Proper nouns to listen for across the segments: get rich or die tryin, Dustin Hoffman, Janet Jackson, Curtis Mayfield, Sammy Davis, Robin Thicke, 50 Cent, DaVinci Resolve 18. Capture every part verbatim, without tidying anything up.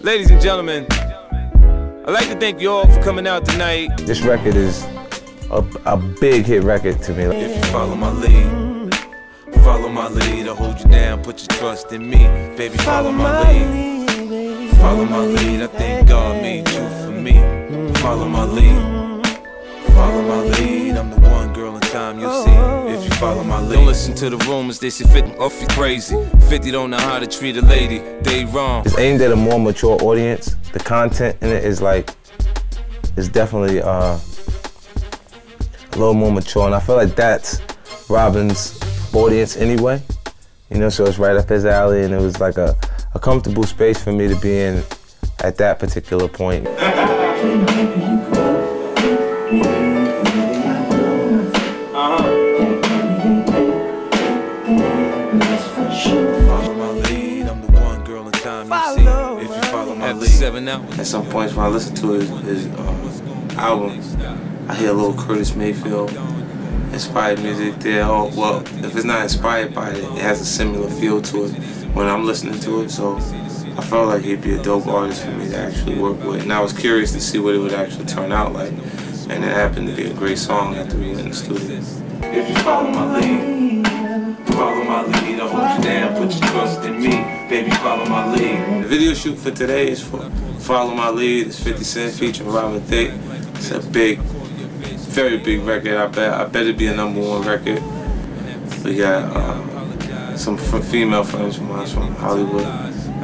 Ladies and gentlemen, I'd like to thank you all for coming out tonight. This record is a, a big hit record to me. If you follow my lead, follow my lead, I'll hold you down, put your trust in me. Baby, follow my lead, follow my lead, I think God made you for me. Follow my lead, follow my lead, I'm the one girl in time you'll see. If you follow my lead, don't listen to the rumors, they say fifty off you crazy. fifty don't know how to treat a lady, they wrong. It's aimed at a more mature audience. The content in it is like, it's definitely uh, a little more mature, and I feel like that's Robin's audience anyway. You know, so it's right up his alley, and it was like a, a comfortable space for me to be in at that particular point. At some points when I listen to his, his uh, album, I hear a little Curtis Mayfield inspired music there. Oh, well, if it's not inspired by it, it has a similar feel to it when I'm listening to it. So I felt like he'd be a dope artist for me to actually work with. And I was curious to see what it would actually turn out like. And it happened to be a great song after we went in the studio. If you follow my lead, follow my lead, I'll hold you down, put your trust in me. Baby, follow my lead. The video shoot for today is for Follow My Lead. It's fifty cent featuring Robin Thicke. It's a big, very big record. I bet I bet it'd be a number one record. We got um, some female friends from us from Hollywood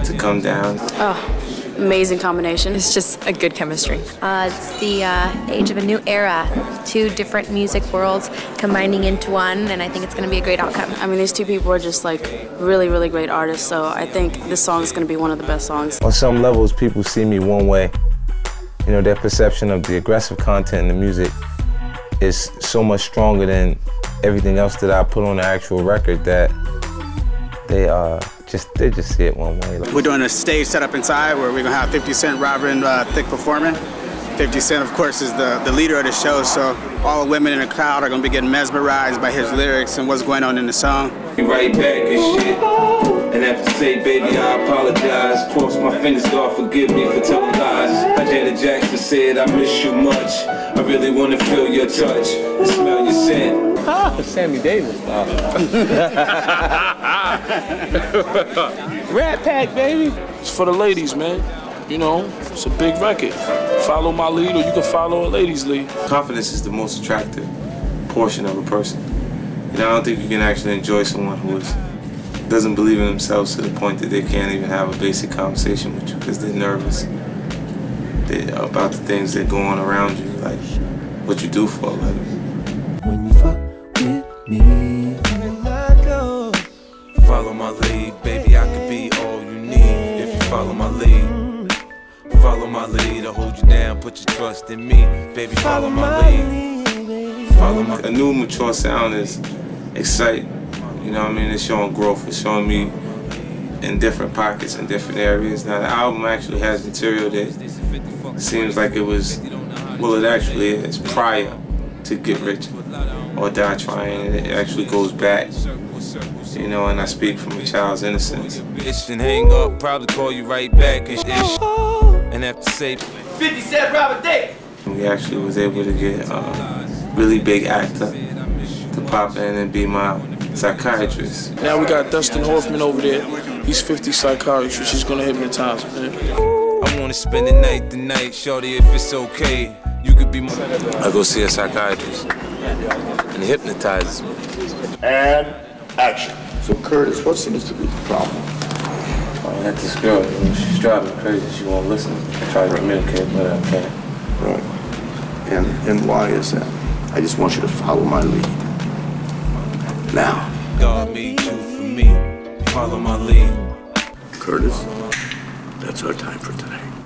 to come down. Oh, amazing combination. It's just a good chemistry. Uh, it's the uh, age of a new era. Two different music worlds combining into one, and I think it's going to be a great outcome. I mean, these two people are just like really, really great artists, so I think this song is going to be one of the best songs. On some levels, people see me one way. You know, their perception of the aggressive content in the music is so much stronger than everything else that I put on the actual record that they uh, just they just see it one way. We're doing a stage setup inside where we're going to have fifty cent, Robin uh, Thicke performing. fifty cent, of course, is the, the leader of the show, so all the women in the crowd are going to be getting mesmerized by his lyrics and what's going on in the song. Be right back and shit, and have to say, baby, I apologize. Cross my fingers, God, forgive me for telling lies. Like Janet Jackson said, I miss you much. I really want to feel your touch and smell your scent. Ah, Sammy Davis. Oh. Rat Pack, baby. It's for the ladies, man. You know, it's a big record. Follow my lead, or you can follow a lady's lead. Confidence is the most attractive portion of a person. You know, I don't think you can actually enjoy someone who is, doesn't believe in themselves to the point that they can't even have a basic conversation with you because they're nervous they, about the things that go on around you, like what you do for a living. When you fuck with me, follow my lead, baby, I could be all you need if you follow my lead. Follow my lead, I'll hold you down, put your trust in me. Baby, follow my lead. Follow my lead. A new mature sound is exciting. You know what I mean? It's showing growth. It's showing me in different pockets, in different areas. Now, the album actually has material that seems like it was, well, it actually is prior to Get Rich or Die Trying. It actually goes back. You know, and I speak from a child's innocence. Bitch, and hang up, probably call you right back and shit. And have to say, fifty cent, Robin Thicke. We actually was able to get a uh, really big actor to pop in and be my psychiatrist. Now we got Dustin Hoffman over there. He's fifty psychiatrist. He's gonna hypnotize, man. I wanna spend the night tonight, shorty. If it's okay, you could be my. I go see a psychiatrist, and he hypnotizes me. And action. So Curtis, what seems to be the problem? I met this girl, she's driving crazy, she won't listen. I try to communicate with her, I can't. Right. And, and why is that? I just want you to follow my lead. Now. God made you for me. Follow my lead. Curtis, that's our time for today.